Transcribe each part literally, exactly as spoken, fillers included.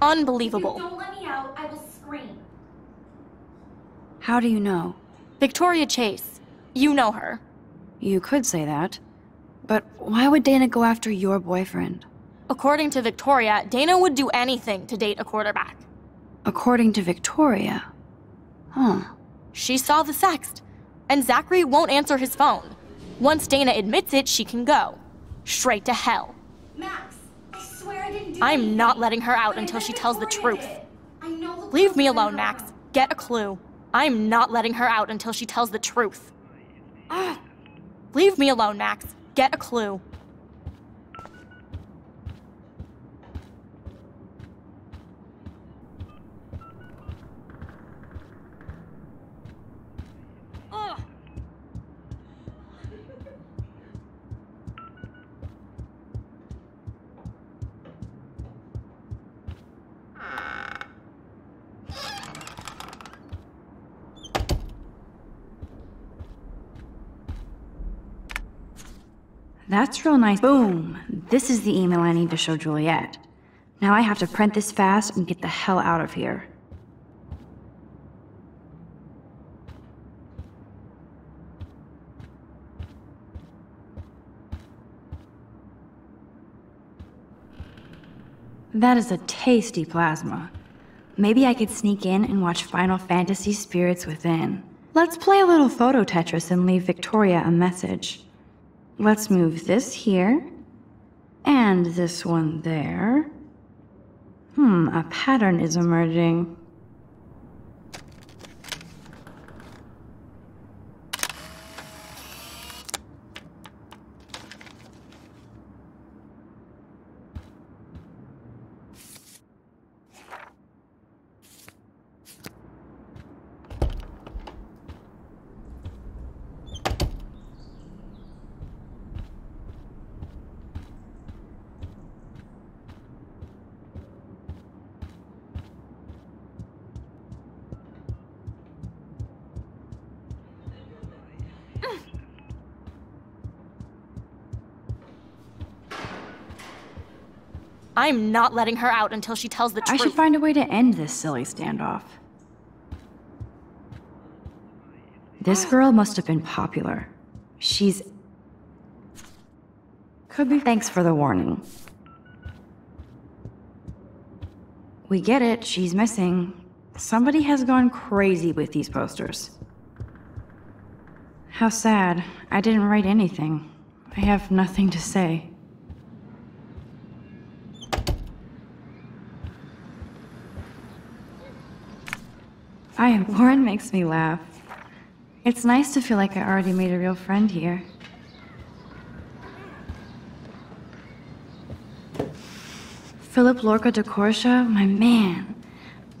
Unbelievable. If you don't let me out, I will scream. How do you know? Victoria Chase. You know her. You could say that. But why would Dana go after your boyfriend? According to Victoria, Dana would do anything to date a quarterback. According to Victoria? Huh. She saw the sext, and Zachary won't answer his phone. Once Dana admits it, she can go. Straight to hell. Max, I swear I didn't do I'm anything. not letting her out but until she tells the truth. I know the Leave me alone, Max. Wrong. Get a clue. I'm not letting her out until she tells the truth. Ah. Leave me alone, Max. Get a clue. That's real nice. Boom! This is the email I need to show Juliet. Now I have to print this fast and get the hell out of here. That is a tasty plasma. Maybe I could sneak in and watch Final Fantasy Spirits Within. Let's play a little photo Tetris and leave Victoria a message. Let's move this here, and this one there. Hmm, a pattern is emerging. I'm not letting her out until she tells the truth. I should find a way to end this silly standoff. This girl must have been popular. She's... Could be... Thanks for the warning. We get it, she's missing. Somebody has gone crazy with these posters. How sad. I didn't write anything. I have nothing to say. I am. Warren makes me laugh. It's nice to feel like I already made a real friend here. Philip Lorca de Corsa, my man.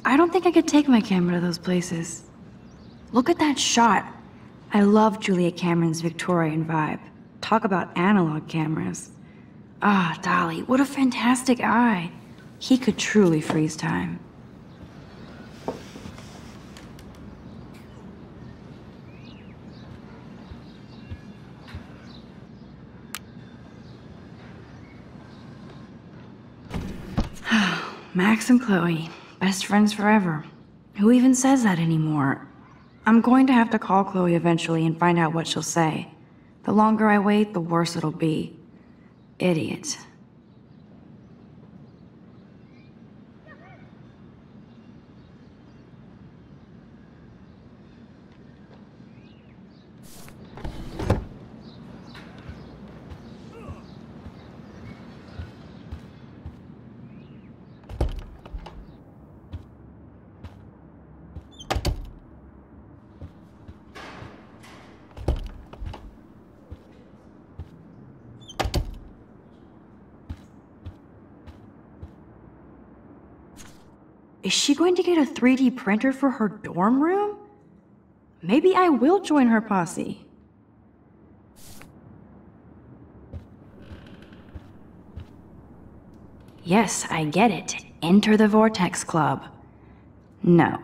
I don't think I could take my camera to those places. Look at that shot. I love Julia Cameron's Victorian vibe. Talk about analog cameras. Ah, oh, Dolly, what a fantastic eye. He could truly freeze time. Max and Chloe, best friends forever. Who even says that anymore? I'm going to have to call Chloe eventually and find out what she'll say. The longer I wait, the worse it'll be. Idiot. Is she going to get a three D printer for her dorm room? Maybe I will join her posse. Yes, I get it. Enter the Vortex Club. No.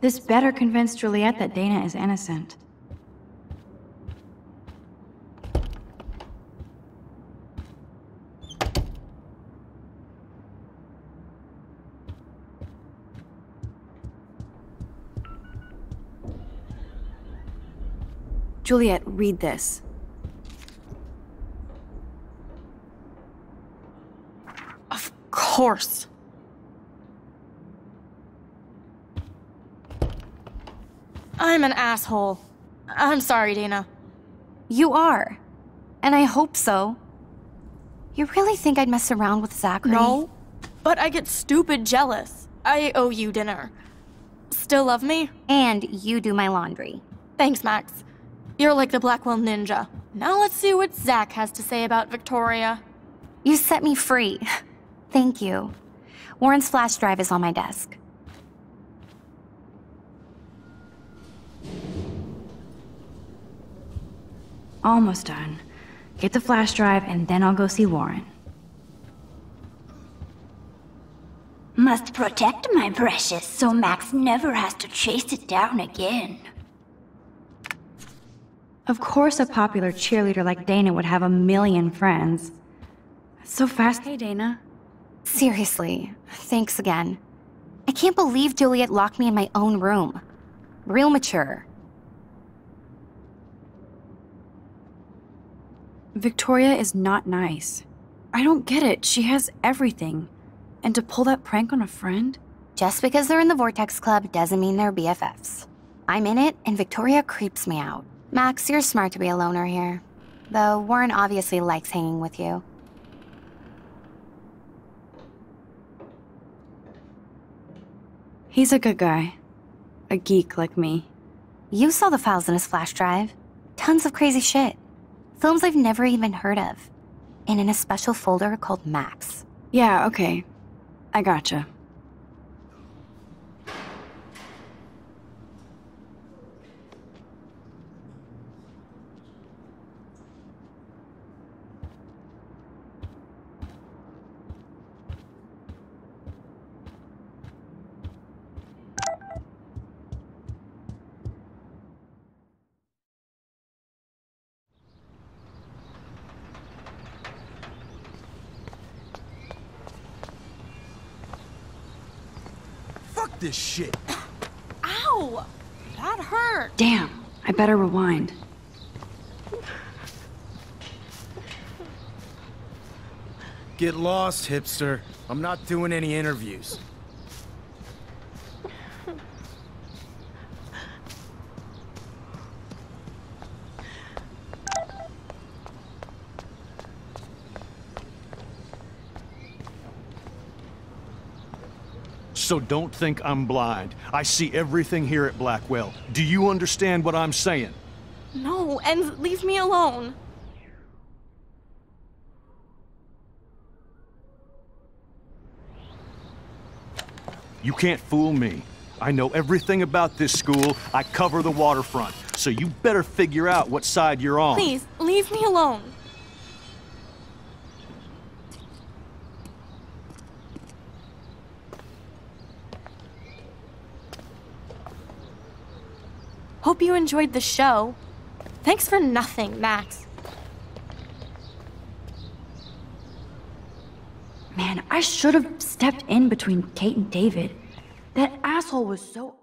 This better convince Juliet that Dana is innocent. Juliet, read this. Of course. I'm an asshole. I'm sorry, Dana. You are. And I hope so. You really think I'd mess around with Zachary? No, but I get stupid jealous. I owe you dinner. Still love me? And you do my laundry. Thanks, Max. You're like the Blackwell Ninja. Now let's see what Zach has to say about Victoria. You set me free. Thank you. Warren's flash drive is on my desk. Almost done. Get the flash drive and then I'll go see Warren. Must protect my precious so Max never has to chase it down again. Of course a popular cheerleader like Dana would have a million friends. That's so fast. Hey, Dana. Seriously, thanks again. I can't believe Juliet locked me in my own room. Real mature. Victoria is not nice. I don't get it. She has everything. And to pull that prank on a friend? Just because they're in the Vortex Club doesn't mean they're B F Fs. I'm in it, and Victoria creeps me out. Max, you're smart to be a loner here. Though Warren obviously likes hanging with you. He's a good guy. A geek like me. You saw the files in his flash drive. Tons of crazy shit. Films I've never even heard of. And in a special folder called Max. Yeah, okay. I gotcha. This shit. Ow! That hurt. Damn, I better rewind. Get lost, hipster. I'm not doing any interviews. So don't think I'm blind. I see everything here at Blackwell. Do you understand what I'm saying? No, and leave me alone. You can't fool me. I know everything about this school. I cover the waterfront. So you better figure out what side you're on. Please, leave me alone. Hope you enjoyed the show. Thanks for nothing, Max. Man, I should have stepped in between Kate and David. That asshole was so...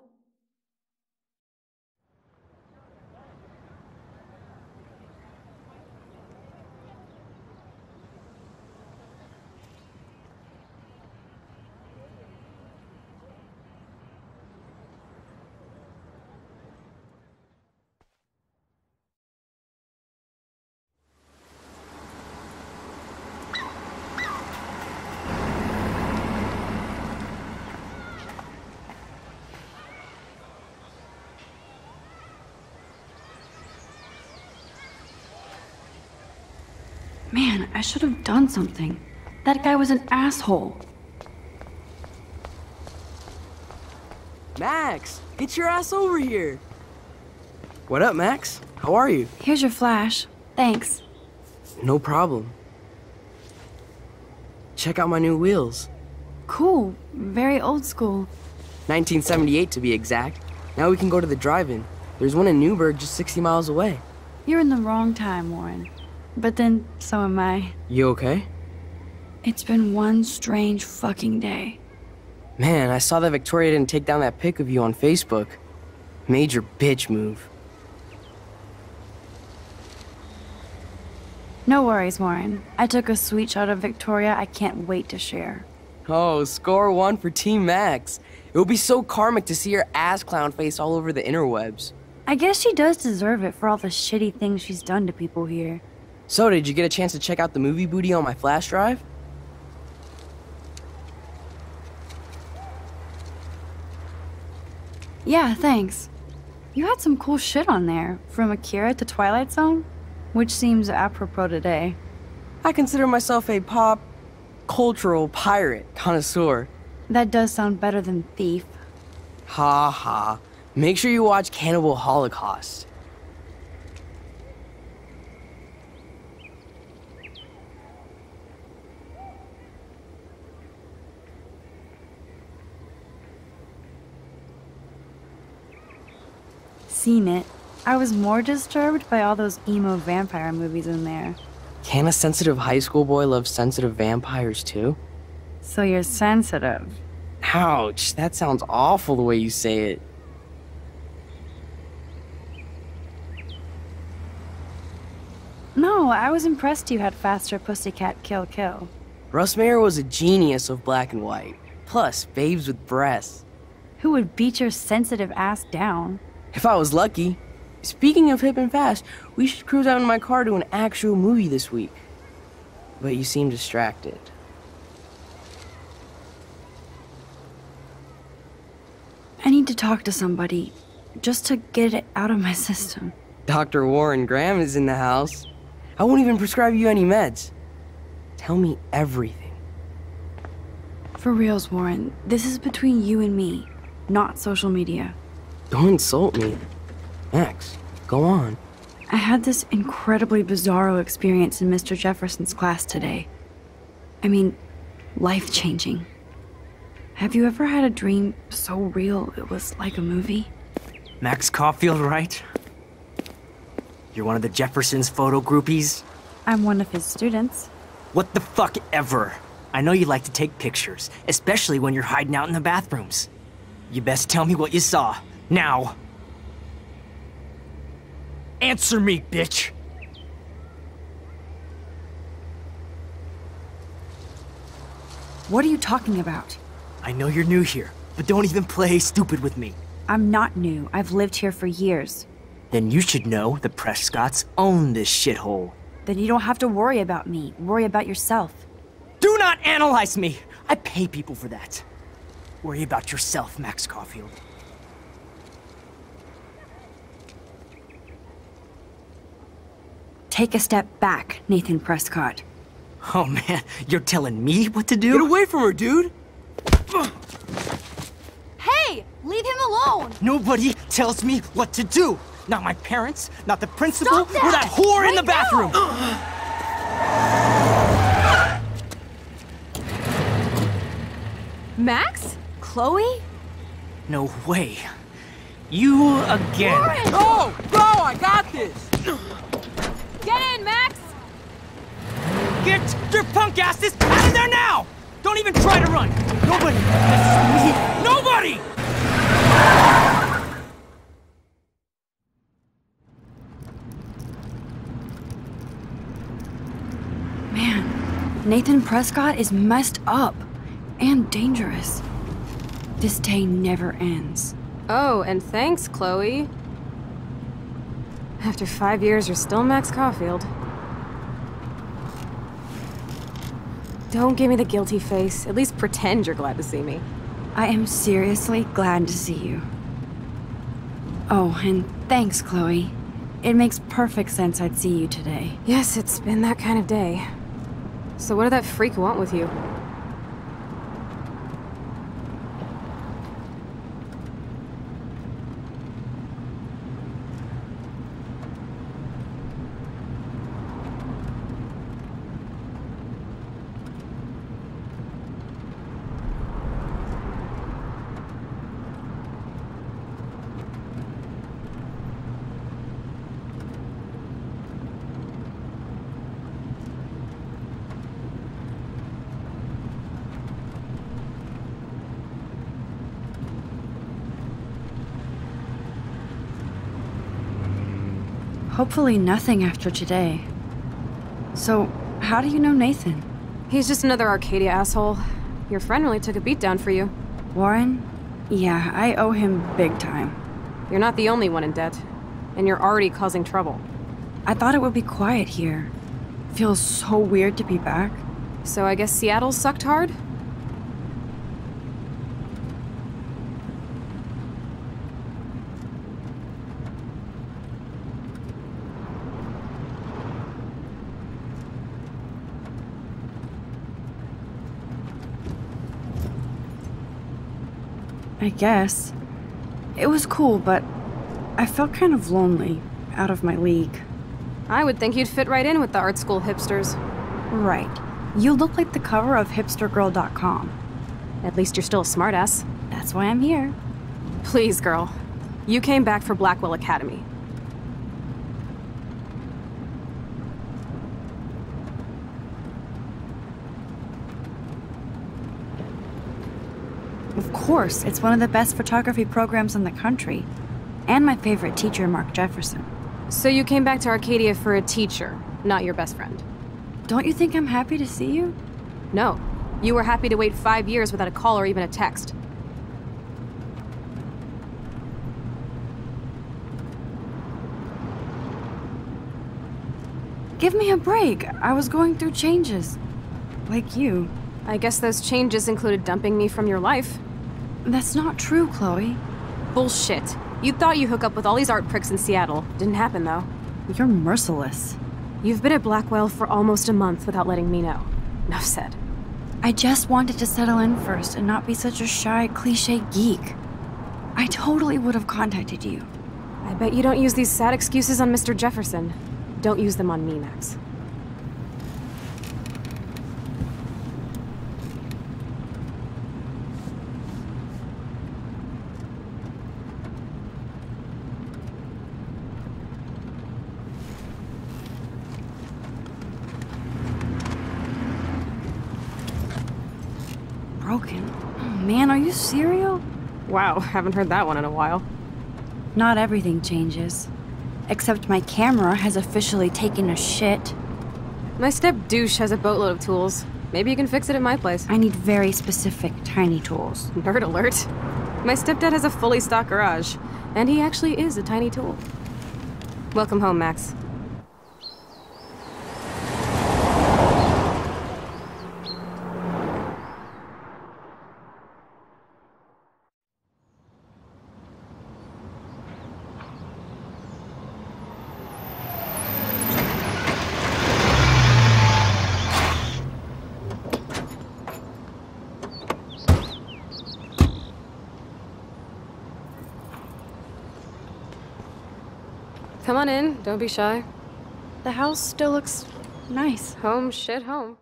Man, I should have done something. That guy was an asshole. Max, get your ass over here. What up, Max? How are you? Here's your flash. Thanks. No problem. Check out my new wheels. Cool. Very old school. nineteen seventy-eight to be exact. Now we can go to the drive-in. There's one in Newburgh just sixty miles away. You're in the wrong time, Warren. But then, so am I. You okay? It's been one strange fucking day. Man, I saw that Victoria didn't take down that pic of you on Facebook. Major bitch move. No worries, Warren. I took a sweet shot of Victoria I can't wait to share. Oh, score one for Team Max. It would be so karmic to see her ass clown face all over the interwebs. I guess she does deserve it for all the shitty things she's done to people here. So, did you get a chance to check out the movie booty on my flash drive? Yeah, thanks. You had some cool shit on there, from Akira to Twilight Zone, which seems apropos today. I consider myself a pop cultural pirate connoisseur. That does sound better than thief. Ha ha. Make sure you watch Cannibal Holocaust. Seen it. I was more disturbed by all those emo vampire movies in there. Can a sensitive high school boy love sensitive vampires too? So you're sensitive. Ouch, that sounds awful the way you say it. No, I was impressed you had faster pussycat kill kill. Russ Meyer was a genius of black and white. Plus, babes with breasts. Who would beat your sensitive ass down? If I was lucky. Speaking of hip and fast, we should cruise out in my car to an actual movie this week. But you seem distracted. I need to talk to somebody, just to get it out of my system. Doctor Warren Graham is in the house. I won't even prescribe you any meds. Tell me everything. For reals, Warren, this is between you and me, not social media. Don't insult me. Max, go on. I had this incredibly bizarro experience in Mister Jefferson's class today. I mean, life-changing. Have you ever had a dream so real it was like a movie? Max Caulfield, right? You're one of the Jefferson's photo groupies? I'm one of his students. What the fuck ever? I know you like to take pictures, especially when you're hiding out in the bathrooms. You best tell me what you saw. Now! Answer me, bitch! What are you talking about? I know you're new here, but don't even play stupid with me. I'm not new. I've lived here for years. Then you should know the Prescotts own this shithole. Then you don't have to worry about me. Worry about yourself. Do not analyze me! I pay people for that. Worry about yourself, Max Caulfield. Take a step back, Nathan Prescott. Oh man, you're telling me what to do? Get away from her, dude! Hey! Leave him alone! Nobody tells me what to do! Not my parents, not the principal, or that whore right in the bathroom! Max? Chloe? No way. You again. Warren! Oh, bro, I got this! Get in, Max! Get your punk asses out of there now! Don't even try to run! Nobody! Nobody! Man, Nathan Prescott is messed up and dangerous. This day never ends. Oh, and thanks, Chloe. After five years, you're still Max Caulfield. Don't give me the guilty face. At least pretend you're glad to see me. I am seriously glad to see you. Oh, and thanks, Chloe. It makes perfect sense I'd see you today. Yes, it's been that kind of day. So what did that freak want with you? Hopefully nothing after today. So, how do you know Nathan? He's just another Arcadia asshole. Your friend really took a beatdown for you. Warren? Yeah, I owe him big time. You're not the only one in debt. And you're already causing trouble. I thought it would be quiet here. Feels so weird to be back. So I guess Seattle sucked hard? I guess. It was cool, but I felt kind of lonely, out of my league. I would think you'd fit right in with the art school hipsters. Right. You look like the cover of hipster girl dot com. At least you're still a smartass. That's why I'm here. Please, girl. You came back for Blackwell Academy. Of course, it's one of the best photography programs in the country. And my favorite teacher, Mark Jefferson. So you came back to Arcadia for a teacher, not your best friend. Don't you think I'm happy to see you? No. You were happy to wait five years without a call or even a text. Give me a break. I was going through changes. Like you. I guess those changes included dumping me from your life. That's not true, Chloe. Bullshit. You thought you hook up with all these art pricks in Seattle. Didn't happen, though. You're merciless. You've been at Blackwell for almost a month without letting me know. Enough said. I just wanted to settle in first and not be such a shy, cliche geek. I totally would have contacted you. I bet you don't use these sad excuses on Mister Jefferson. Don't use them on me, Max. Man, are you serial? Wow, haven't heard that one in a while. Not everything changes. Except my camera has officially taken a shit. My step-douche has a boatload of tools. Maybe you can fix it at my place. I need very specific, tiny tools. Nerd alert. My stepdad has a fully stocked garage. And he actually is a tiny tool. Welcome home, Max. Come on in, don't be shy. The house still looks nice. Home, shit, home.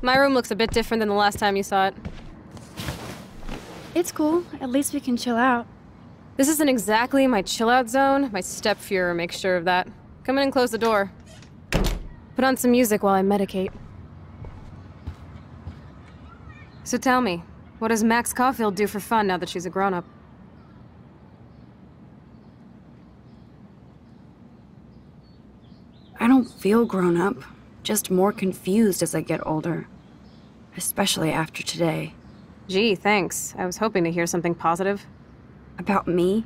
My room looks a bit different than the last time you saw it. It's cool. At least we can chill out. This isn't exactly my chill-out zone. My step-Fuhrer makes sure of that. Come in and close the door. Put on some music while I medicate. So tell me, what does Max Caulfield do for fun now that she's a grown-up? I don't feel grown-up. Just more confused as I get older. Especially after today. Gee, thanks. I was hoping to hear something positive. About me?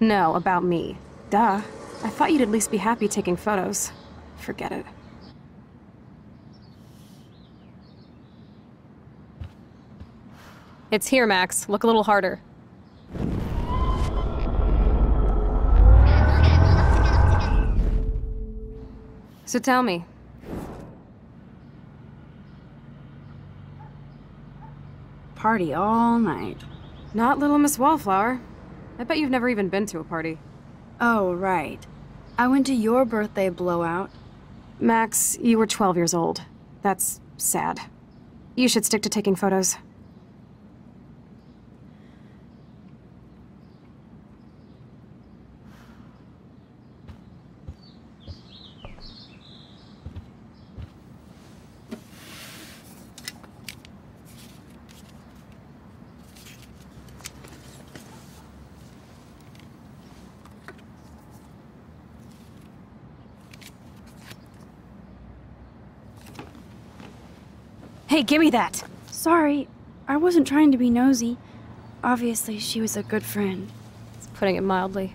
No, about me. Duh. I thought you'd at least be happy taking photos. Forget it. It's here, Max. Look a little harder. So tell me. Party all night. Not Little Miss Wallflower. I bet you've never even been to a party. Oh, right. I went to your birthday blowout. Max, you were twelve years old. That's sad. You should stick to taking photos. Hey, give me that! Sorry, I wasn't trying to be nosy. Obviously, she was a good friend. It's putting it mildly.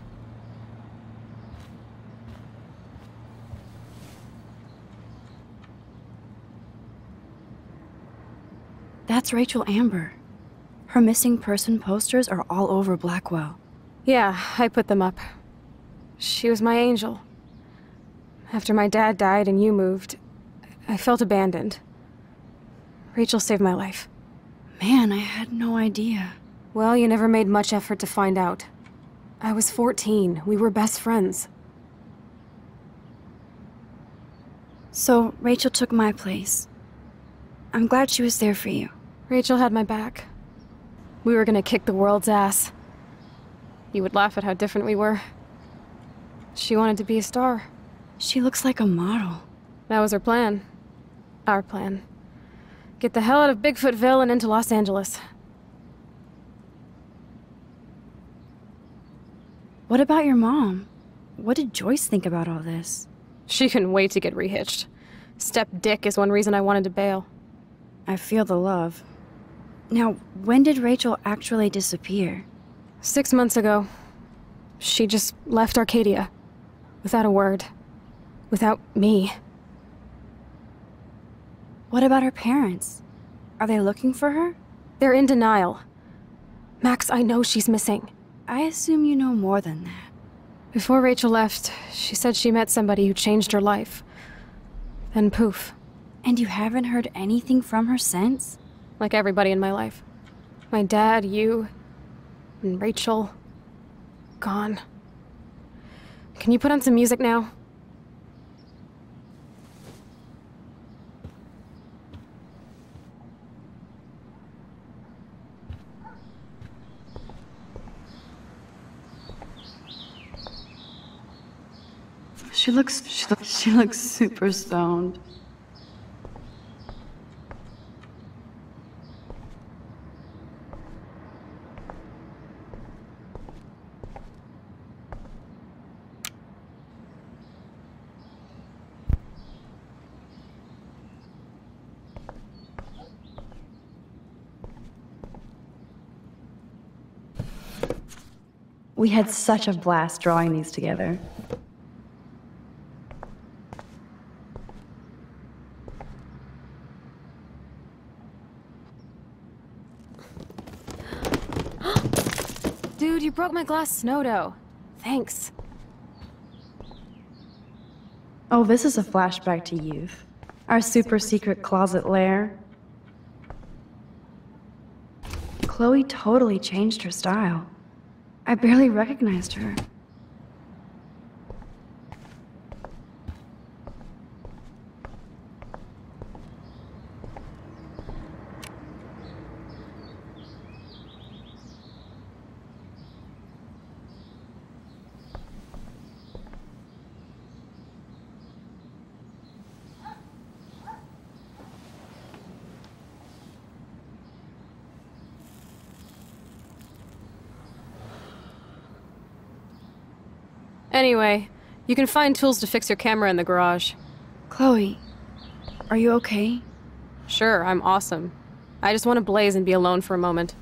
That's Rachel Amber. Her missing person posters are all over Blackwell. Yeah, I put them up. She was my angel. After my dad died and you moved, I felt abandoned. Rachel saved my life. Man, I had no idea. Well, you never made much effort to find out. I was fourteen. We were best friends. So, Rachel took my place. I'm glad she was there for you. Rachel had my back. We were gonna kick the world's ass. You would laugh at how different we were. She wanted to be a star. She looks like a model. That was her plan. Our plan. Get the hell out of Bigfootville and into Los Angeles. What about your mom? What did Joyce think about all this? She couldn't wait to get rehitched. Step dick is one reason I wanted to bail. I feel the love. Now, when did Rachel actually disappear? Six months ago. She just left Arcadia. Without a word. Without me. What about her parents? Are they looking for her? They're in denial. Max, I know she's missing. I assume you know more than that. Before Rachel left, she said she met somebody who changed her life. Then poof. And you haven't heard anything from her since? Like everybody in my life. My dad, you, and Rachel. Gone. Can you put on some music now? She looks, she looks, she looks super stoned. We had such a blast drawing these together. Dude, you broke my glass snow dough. Thanks. Oh, this is a flashback to youth. Our super secret closet lair. Chloe totally changed her style. I barely recognized her. Anyway, you can find tools to fix your camera in the garage. Chloe, are you okay? Sure, I'm awesome. I just want to blaze and be alone for a moment.